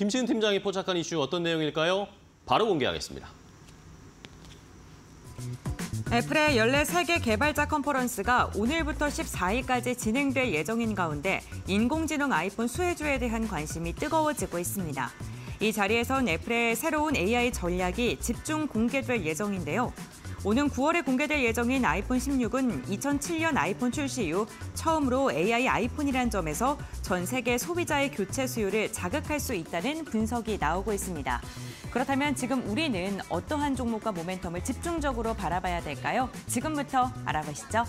김시은 팀장이 포착한 이슈 어떤 내용일까요? 바로 공개하겠습니다. 애플의 연례 세계 개발자 컨퍼런스가 오늘부터 14일까지 진행될 예정인 가운데 인공지능 아이폰 수혜주에 대한 관심이 뜨거워지고 있습니다. 이 자리에선 애플의 새로운 AI 전략이 집중 공개될 예정인데요. 오는 9월에 공개될 예정인 아이폰 16은 2007년 아이폰 출시 이후 처음으로 AI 아이폰이란 점에서 전 세계 소비자의 교체 수요를 자극할 수 있다는 분석이 나오고 있습니다. 그렇다면 지금 우리는 어떠한 종목과 모멘텀을 집중적으로 바라봐야 될까요? 지금부터 알아보시죠.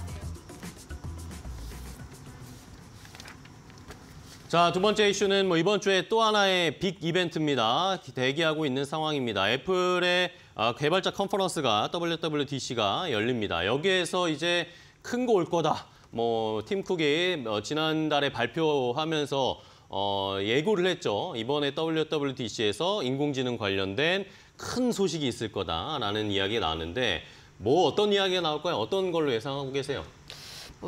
자, 두 번째 이슈는 이번 주에 또 하나의 빅 이벤트입니다. 대기하고 있는 상황입니다. 애플의 개발자 컨퍼런스가 WWDC가 열립니다. 여기에서 이제 큰 거 올 거다. 팀 쿡이 지난달에 발표하면서 예고를 했죠. 이번에 WWDC에서 인공지능 관련된 큰 소식이 있을 거다라는 이야기가 나왔는데 어떤 이야기가 나올까요? 어떤 걸로 예상하고 계세요?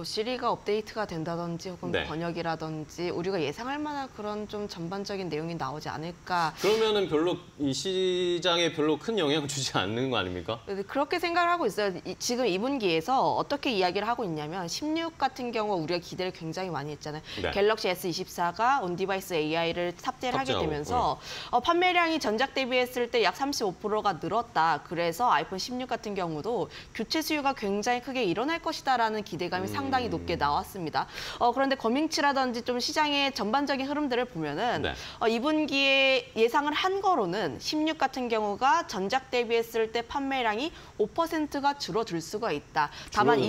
시리가 업데이트가 된다든지 혹은 번역이라든지 우리가 예상할 만한 그런 좀 전반적인 내용이 나오지 않을까. 그러면은 별로 이 시장에 별로 큰 영향을 주지 않는 거 아닙니까? 그렇게 생각을 하고 있어요. 지금 2분기에서 어떻게 이야기를 하고 있냐면 16 같은 경우 우리가 기대를 굉장히 많이 했잖아요. 갤럭시 S24가 온디바이스 AI를 탑재를 하게 되면서 판매량이 전작 대비했을 때 약 35%가 늘었다. 그래서 아이폰 16 같은 경우도 교체 수요가 굉장히 크게 일어날 것이다라는 기대감이 상당히 높게 나왔습니다. 그런데 거밍치라든지 좀 시장의 전반적인 흐름들을 보면은 2분기에 예상을 한 거로는 16 같은 경우가 전작 대비했을 때 판매량이 5%가 줄어들 수가 있다. 다만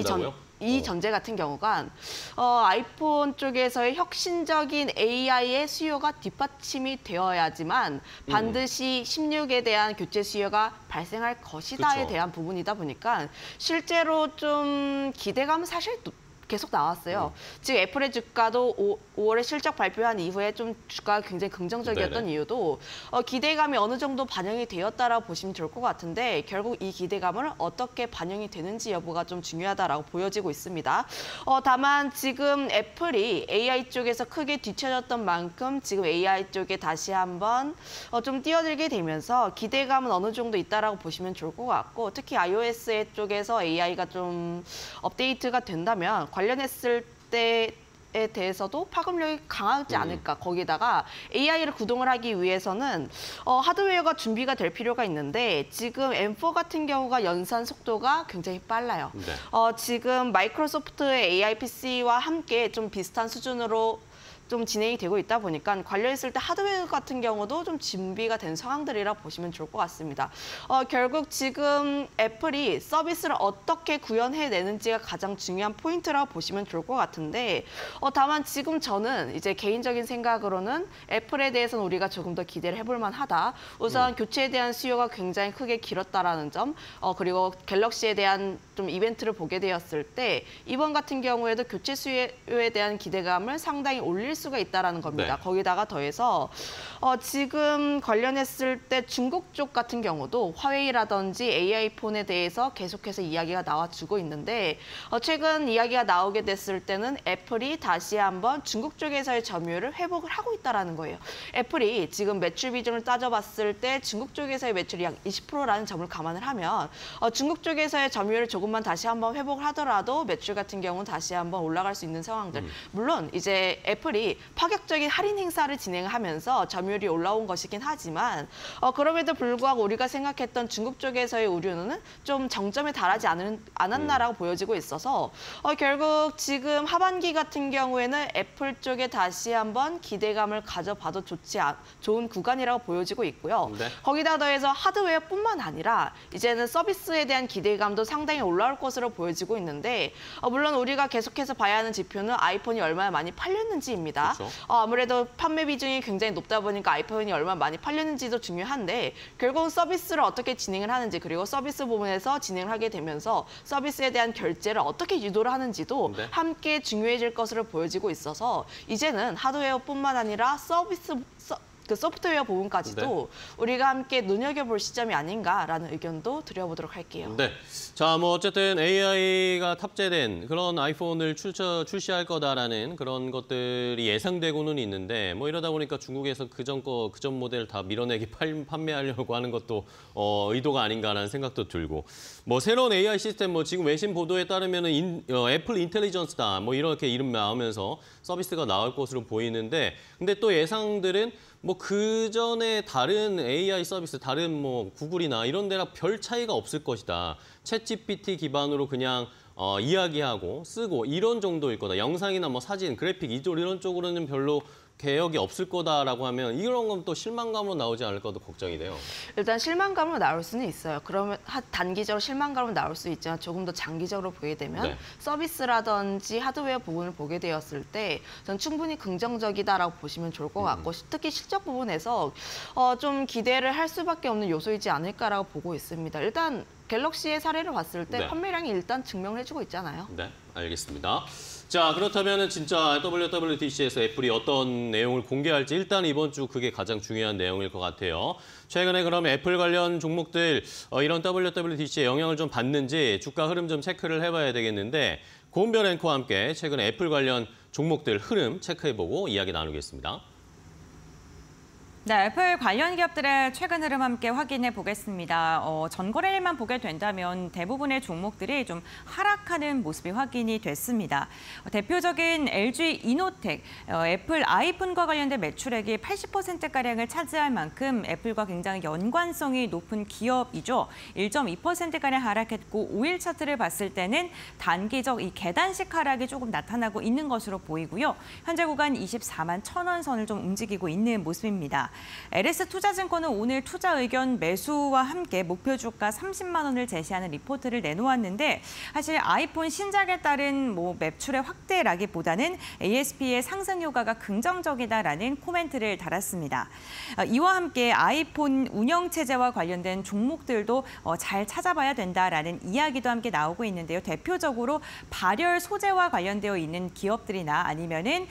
이 전제 같은 경우가 아이폰 쪽에서의 혁신적인 AI의 수요가 뒷받침이 되어야지만 반드시 16에 대한 교체 수요가 발생할 것이다에 대한 부분이다 보니까 실제로 좀 기대감은 사실 계속 나왔어요. 지금 애플의 주가도 5월에 실적 발표한 이후에 좀 주가가 굉장히 긍정적이었던 이유도 기대감이 어느 정도 반영이 되었다라고 보시면 좋을 것 같은데 결국 이 기대감을 어떻게 반영이 되는지 여부가 좀 중요하다라고 보여지고 있습니다. 다만 지금 애플이 AI 쪽에서 크게 뒤처졌던 만큼 지금 AI 쪽에 다시 한번 좀 뛰어들게 되면서 기대감은 어느 정도 있다라고 보시면 좋을 것 같고 특히 iOS 쪽에서 AI가 좀 업데이트가 된다면 관련했을 때에 대해서도 파급력이 강하지 않을까. 거기다가 AI를 구동을 하기 위해서는 하드웨어가 준비가 될 필요가 있는데 지금 M4 같은 경우가 연산 속도가 굉장히 빨라요. 지금 마이크로소프트의 AI PC와 함께 좀 비슷한 수준으로 좀 진행이 되고 있다 보니까 관련했을 때 하드웨어 같은 경우도 좀 준비가 된 상황들이라 보시면 좋을 것 같습니다. 결국 지금 애플이 서비스를 어떻게 구현해내는지가 가장 중요한 포인트라고 보시면 좋을 것 같은데 다만 지금 저는 이제 개인적인 생각으로는 애플에 대해서는 우리가 조금 더 기대를 해볼 만하다. 우선 교체에 대한 수요가 굉장히 크게 길었다라는 점 그리고 갤럭시에 대한 좀 이벤트를 보게 되었을 때 이번 같은 경우에도 교체 수요에 대한 기대감을 상당히 올릴 수가 있다라는 겁니다. 거기다가 더해서 지금 관련했을 때 중국 쪽 같은 경우도 화웨이라든지 AI폰에 대해서 계속해서 이야기가 나와주고 있는데 최근 이야기가 나오게 됐을 때는 애플이 다시 한번 중국 쪽에서의 점유율을 회복을 하고 있다라는 거예요. 애플이 지금 매출 비중을 따져봤을 때 중국 쪽에서의 매출이 약 20%라는 점을 감안을 하면 중국 쪽에서의 점유율을 조금만 다시 한번 회복을 하더라도 매출 같은 경우는 다시 한번 올라갈 수 있는 상황들. 물론 이제 애플이 파격적인 할인 행사를 진행하면서 점유율이 올라온 것이긴 하지만 그럼에도 불구하고 우리가 생각했던 중국 쪽에서의 우려는 좀 정점에 달하지 않았나라고 보여지고 있어서 결국 지금 하반기 같은 경우에는 애플 쪽에 다시 한번 기대감을 가져봐도 좋은 구간이라고 보여지고 있고요. 거기다 더해서 하드웨어뿐만 아니라 이제는 서비스에 대한 기대감도 상당히 올라올 것으로 보여지고 있는데 물론 우리가 계속해서 봐야 하는 지표는 아이폰이 얼마나 많이 팔렸는지입니다. 아무래도 판매 비중이 굉장히 높다 보니까 아이폰이 얼마나 많이 팔렸는지도 중요한데 결국 서비스를 어떻게 진행을 하는지 그리고 서비스 부분에서 진행을 하게 되면서 서비스에 대한 결제를 어떻게 유도를 하는지도 함께 중요해질 것으로 보여지고 있어서 이제는 하드웨어뿐만 아니라 그 소프트웨어 부분까지도 네. 우리가 함께 눈여겨볼 시점이 아닌가라는 의견도 드려보도록 할게요. 네. 자, 뭐 어쨌든 AI가 탑재된 그런 아이폰을 출시할 거다라는 그런 것들이 예상되고는 있는데 뭐 이러다 보니까 중국에서 그전 모델 다 밀어내기 판매하려고 하는 것도 의도가 아닌가라는 생각도 들고 뭐 새로운 AI 시스템 뭐 지금 외신 보도에 따르면은 애플 인텔리전스다 뭐 이렇게 이름 나오면서 서비스가 나올 것으로 보이는데 근데 또 예상들은 뭐 그 전에 다른 AI 서비스, 다른 뭐 구글이나 이런 데랑 별 차이가 없을 것이다. 챗GPT 기반으로 그냥 이야기하고 쓰고 이런 정도일 거다. 영상이나 뭐 사진, 그래픽 이런 쪽으로는 별로 개혁이 없을 거다라고 하면 이런 건 또 실망감으로 나오지 않을 것도 걱정이 돼요. 일단 실망감으로 나올 수는 있어요. 그러면 단기적으로 실망감으로 나올 수 있지만 조금 더 장기적으로 보게 되면 네. 서비스라든지 하드웨어 부분을 보게 되었을 때 전 충분히 긍정적이다라고 보시면 좋을 것 같고 특히 실적 부분에서 좀 기대를 할 수밖에 없는 요소이지 않을까라고 보고 있습니다. 일단 갤럭시의 사례를 봤을 때 네. 판매량이 일단 증명을 해주고 있잖아요. 네, 알겠습니다. 자, 그렇다면 진짜 WWDC에서 애플이 어떤 내용을 공개할지 일단 이번 주 그게 가장 중요한 내용일 것 같아요. 최근에 그럼 애플 관련 종목들 이런 WWDC에 영향을 좀 받는지 주가 흐름 좀 체크를 해봐야 되겠는데 고은별 앵커와 함께 최근 애플 관련 종목들 흐름 체크해보고 이야기 나누겠습니다. 네, 애플 관련 기업들의 최근 흐름 함께 확인해 보겠습니다. 전거래일만 보게 된다면 대부분의 종목들이 좀 하락하는 모습이 확인이 됐습니다. 대표적인 LG 이노텍, 애플 아이폰과 관련된 매출액이 80%가량을 차지할 만큼 애플과 굉장히 연관성이 높은 기업이죠. 1.2%가량 하락했고 5일 차트를 봤을 때는 단기적 이 계단식 하락이 조금 나타나고 있는 것으로 보이고요. 현재 구간 24만 1,000원 선을 좀 움직이고 있는 모습입니다. LS투자증권은 오늘 투자 의견 매수와 함께 목표 주가 30만 원을 제시하는 리포트를 내놓았는데 사실 아이폰 신작에 따른 뭐 매출의 확대라기보다는 ASP의 상승 효과가 긍정적이다라는 코멘트를 달았습니다. 이와 함께 아이폰 운영체제와 관련된 종목들도 잘 찾아봐야 된다라는 이야기도 함께 나오고 있는데요. 대표적으로 발열 소재와 관련되어 있는 기업들이나 아니면은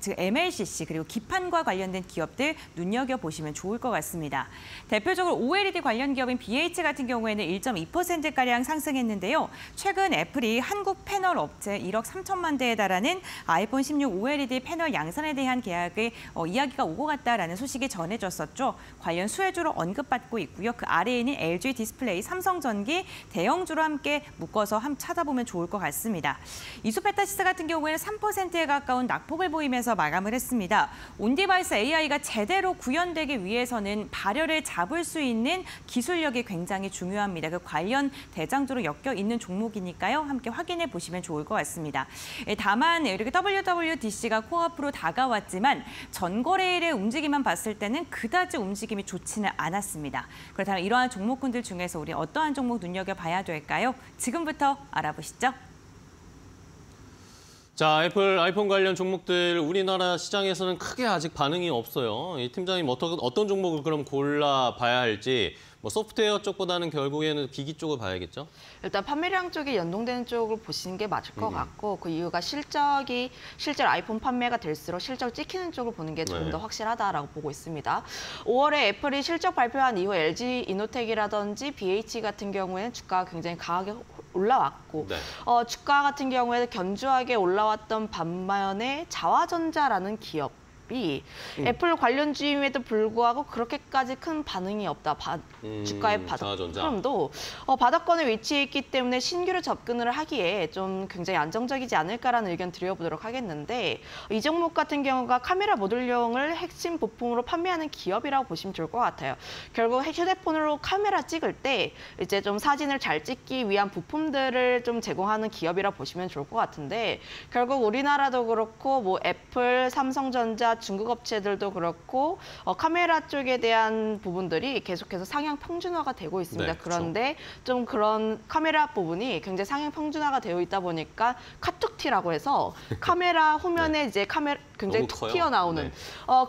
즉 MLCC 그리고 기판과 관련된 기업들 눈여겨보시면 좋을 것 같습니다. 대표적으로 OLED 관련 기업인 BH 같은 경우에는 1.2%가량 상승했는데요. 최근 애플이 한국 패널 업체 1억 3천만 대에 달하는 아이폰 16 OLED 패널 양산에 대한 계약의 이야기가 오고 갔다라는 소식이 전해졌었죠. 관련 수혜주로 언급받고 있고요. 그 아래에 있는 LG디스플레이, 삼성전기, 대형주로 함께 묶어서 찾아보면 좋을 것 같습니다. 이수페타시스 같은 경우에는 3%에 가까운 낙폭을 보이면서 마감을 했습니다. 온디바이스 AI가 제대로 구현되기 위해서는 발열을 잡을 수 있는 기술력이 굉장히 중요합니다. 그 관련 대장주로 엮여 있는 종목이니까요. 함께 확인해 보시면 좋을 것 같습니다. 다만 이렇게 WWDC가 코앞으로 다가왔지만 전거래일의 움직임만 봤을 때는 그다지 움직임이 좋지는 않았습니다. 그렇다면 이러한 종목군들 중에서 우리 어떠한 종목 눈여겨봐야 될까요? 지금부터 알아보시죠. 자, 애플 아이폰 관련 종목들 우리나라 시장에서는 크게 아직 반응이 없어요. 이 팀장님 어떤 종목을 그럼 골라봐야 할지 뭐 소프트웨어 쪽보다는 결국에는 기기 쪽을 봐야겠죠? 일단 판매량 쪽에 연동되는 쪽을 보시는 게 맞을 것 같고 그 이유가 실제로 아이폰 판매가 될수록 실적 찍히는 쪽을 보는 게 조금 더 확실하다라고 보고 있습니다. 5월에 애플이 실적 발표한 이후 LG 이노텍이라든지 BH 같은 경우에는 주가가 굉장히 강하게 올라왔고 네. 주가 같은 경우에는 견조하게 올라왔던 반면에 자화전자라는 기업 애플 관련주임에도 불구하고 그렇게까지 큰 반응이 없다. 주가의 바닥권도 바닥권에 위치해 있기 때문에 신규로 접근을 하기에 좀 굉장히 안정적이지 않을까라는 의견 드려보도록 하겠는데 이 종목 같은 경우가 카메라 모듈용을 핵심 부품으로 판매하는 기업이라고 보시면 좋을 것 같아요. 결국 휴대폰으로 카메라 찍을 때 이제 좀 사진을 잘 찍기 위한 부품들을 좀 제공하는 기업이라고 보시면 좋을 것 같은데 결국 우리나라도 그렇고 뭐 애플, 삼성전자 중국 업체들도 그렇고 카메라 쪽에 대한 부분들이 계속해서 상향 평준화가 되고 있습니다. 네, 그런데 좀 그런 카메라 부분이 굉장히 상향 평준화가 되어 있다 보니까 카툭티라고 해서 카메라 후면에 네. 이제 카메라 굉장히 툭 튀어나오는 네.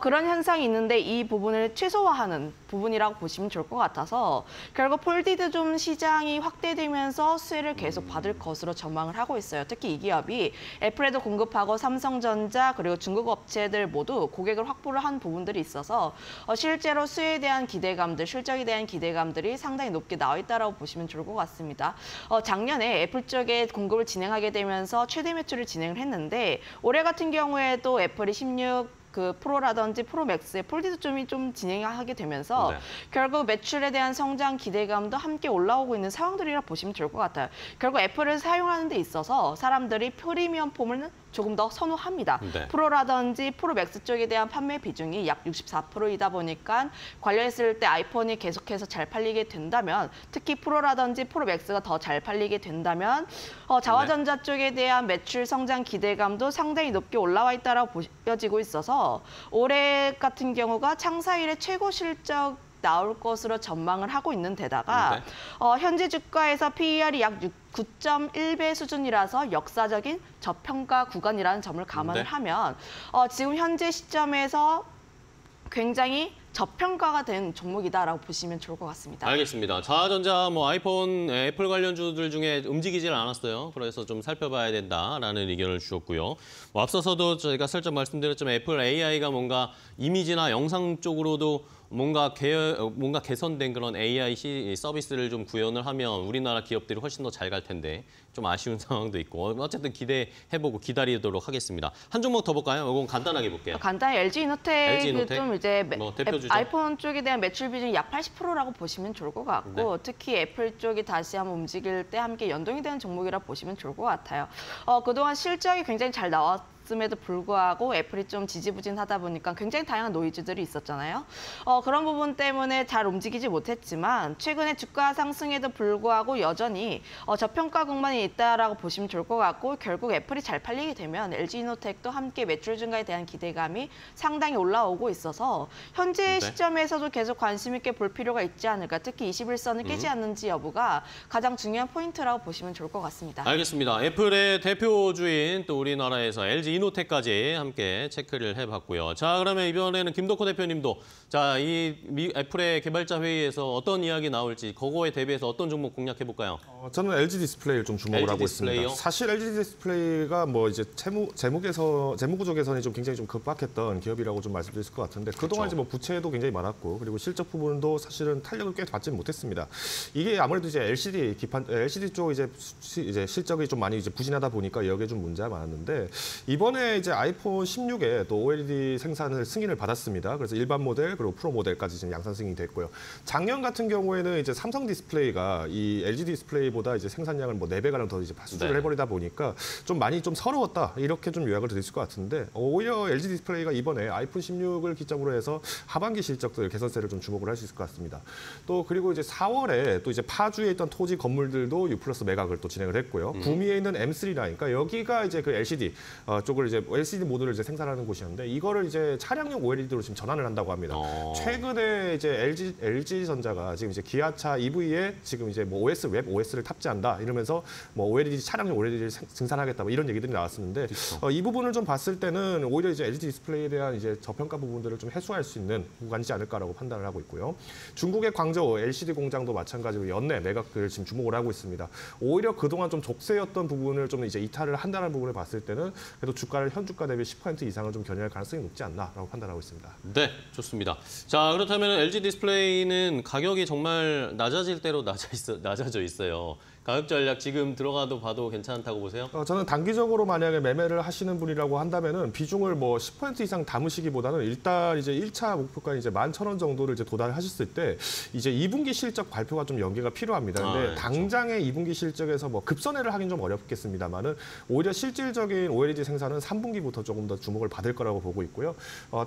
그런 현상이 있는데 이 부분을 최소화하는 부분이라고 보시면 좋을 것 같아서 결국 폴디드 좀 시장이 확대되면서 수혜를 계속 받을 것으로 전망을 하고 있어요. 특히 이 기업이 애플에도 공급하고 삼성전자 그리고 중국 업체들 모두 정도 고객을 확보를 한 부분들이 있어서 실제로 수혜에 대한 기대감들, 실적에 대한 기대감들이 상당히 높게 나와 있다라고 보시면 좋을 것 같습니다. 작년에 애플 쪽에 공급을 진행하게 되면서 최대 매출을 진행을 했는데 올해 같은 경우에도 애플이 16 그 프로라든지 프로맥스의 폴드도 좀 진행하게 되면서 네. 결국 매출에 대한 성장 기대감도 함께 올라오고 있는 상황들이라 보시면 좋을 것 같아요. 결국 애플을 사용하는 데 있어서 사람들이 프리미엄 폼을 조금 더 선호합니다. 네. 프로라든지 프로맥스 쪽에 대한 판매 비중이 약 64%이다 보니까 관련했을 때 아이폰이 계속해서 잘 팔리게 된다면 특히 프로라든지 프로맥스가 더 잘 팔리게 된다면 자화전자 네. 쪽에 대한 매출 성장 기대감도 상당히 높게 올라와 있다라고 보여지고 있어서 올해 같은 경우가 창사 이래 최고 실적 나올 것으로 전망을 하고 있는 데다가 네. 현재 주가에서 PER이 약 9.1배 수준이라서 역사적인 저평가 구간이라는 점을 감안을 하면 지금 현재 시점에서 굉장히 저평가가 된 종목이다라고 보시면 좋을 것 같습니다. 알겠습니다. 자화전자, 아이폰, 애플 관련주들 중에 움직이질 않았어요. 그래서 좀 살펴봐야 된다라는 의견을 주셨고요. 앞서서도 저희가 살짝 말씀드렸지만 애플 AI가 뭔가 이미지나 영상 쪽으로도 뭔가 개선된 그런 AI 서비스를 좀 구현을 하면 우리나라 기업들이 훨씬 더 잘 갈 텐데 좀 아쉬운 상황도 있고 어쨌든 기대해보고 기다리도록 하겠습니다. 한 종목 더 볼까요? 이건 간단하게 볼게요. 간단히 LG 이노텍 좀 이제 아이폰 쪽에 대한 매출 비중이 약 80%라고 보시면 좋을 것 같고 네. 특히 애플 쪽이 다시 한번 움직일 때 함께 연동이 되는 종목이라 보시면 좋을 것 같아요. 그동안 실적이 굉장히 잘 나왔음에도 불구하고 애플이 좀 지지부진하다 보니까 굉장히 다양한 노이즈들이 있었잖아요. 그런 부분 때문에 잘 움직이지 못했지만 최근에 주가 상승에도 불구하고 여전히 저평가 국면이 있다라고 보시면 좋을 것 같고 결국 애플이 잘 팔리게 되면 LG 이노텍도 함께 매출 증가에 대한 기대감이 상당히 올라오고 있어서 현재 네. 시점에서도 계속 관심 있게 볼 필요가 있지 않을까. 특히 21선을 깨지 않는지 여부가 가장 중요한 포인트라고 보시면 좋을 것 같습니다. 알겠습니다. 애플의 대표주인 또 우리나라에서 LG 이노텍까지 함께 체크를 해봤고요. 자, 그러면 이번에는 김덕호 대표님도 자, 이 애플의 개발자 회의에서 어떤 이야기 나올지 그거에 대비해서 어떤 종목 공략해볼까요? 저는 LG디스플레이를 좀 주목을 하고 있습니다. 사실 LG디스플레이가 이제 재무구조 개선이 좀 굉장히 좀 급박했던 기업이라고 좀 말씀드릴 수 있을 것 같은데 그동안 이제 부채도 굉장히 많았고 그리고 실적 부분도 사실은 탄력을 꽤 받지 못했습니다. 이게 아무래도 이제 LCD 쪽 이제 실적이 좀 많이 이제 부진하다 보니까 여기에 좀 문제가 많았는데 이번에 이제 아이폰 16에 또 OLED 생산을 승인을 받았습니다. 그래서 일반 모델 그리고 프로 모델까지 지금 양산 승인이 됐고요. 작년 같은 경우에는 이제 삼성 디스플레이가 이 LG 디스플레이보다 이제 생산량을 4배가량 더 이제 수주를 해버리다 보니까 좀 많이 좀 서러웠다 이렇게 좀 요약을 드릴 수 있을 것 같은데 오히려 LG 디스플레이가 이번에 아이폰 16을 기점으로 해서 하반기 실적들 개선세를 좀 주목을 할 수 있을 것 같습니다. 또 그리고 이제 4월에 또 이제 파주에 있던 토지 건물들도 U+ 매각을 또 진행을 했고요. 구미에 있는 M3 라인, 그러니까 여기가 이제 그 LCD 쪽을 이제 LCD 모듈을 이제 생산하는 곳이었는데 이거를 이제 차량용 OLED로 지금 전환을 한다고 합니다. 최근에 이제 LG전자가 지금 이제 기아차 EV에 지금 이제 웹 OS를 탑재한다 이러면서 OLED 차량용 OLED를 증산하겠다 이런 얘기들이 나왔었는데 이 부분을 좀 봤을 때는 오히려 이제 LG 디스플레이에 대한 이제 저평가 부분들을 좀 해소할 수 있는 구간이지 않을까라고 판단을 하고 있고요. 중국의 광저우 LCD 공장도 마찬가지로 연내 매각을 지금 주목을 하고 있습니다. 오히려 그동안 좀 족쇄였던 부분을 좀 이제 이탈을 한다는 부분을 봤을 때는 그래도 주가를 현 주가 대비 10% 이상을 좀 견인할 가능성이 높지 않나라고 판단하고 있습니다. 네, 좋습니다. 자, 그렇다면 LG 디스플레이는 가격이 정말 낮아질 대로 낮아져 있어요. 가격 전략 지금 들어가도 봐도 괜찮다고 보세요? 저는 단기적으로 만약에 매매를 하시는 분이라고 한다면은 비중을 10% 이상 담으시기보다는 일단 이제 1차 목표가인 이제 11,000원 정도를 이제 도달하셨을 때 이제 2분기 실적 발표가 좀 연계가 필요합니다. 근데 그렇죠. 당장의 2분기 실적에서 급선회를 하긴 좀 어렵겠습니다만은 오히려 실질적인 OLED 생산은 3분기부터 조금 더 주목을 받을 거라고 보고 있고요.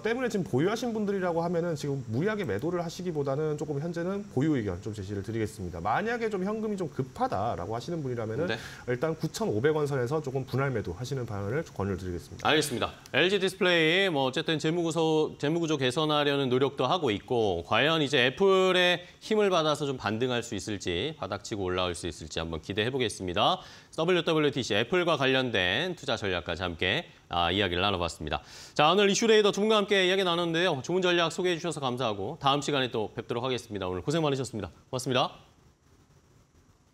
때문에 지금 보유하신 분들이라고 하면은 지금 무리하게 매도를 하시기보다는 조금 현재는 보유 의견 좀 제시를 드리겠습니다. 만약에 좀 현금이 좀 급하다 라고 하시는 분이라면 네. 일단 9,500원 선에서 조금 분할 매도 하시는 방안을 권유를 드리겠습니다. 알겠습니다. LG 디스플레이 어쨌든 재무구조 개선하려는 노력도 하고 있고 과연 이제 애플의 힘을 받아서 좀 반등할 수 있을지 바닥치고 올라올 수 있을지 한번 기대해 보겠습니다. WWDC 애플과 관련된 투자 전략까지 함께 이야기를 나눠봤습니다. 자, 오늘 이슈레이더 두 분과 함께 이야기 나눴는데요. 좋은 전략 소개해 주셔서 감사하고 다음 시간에 또 뵙도록 하겠습니다. 오늘 고생 많으셨습니다. 고맙습니다.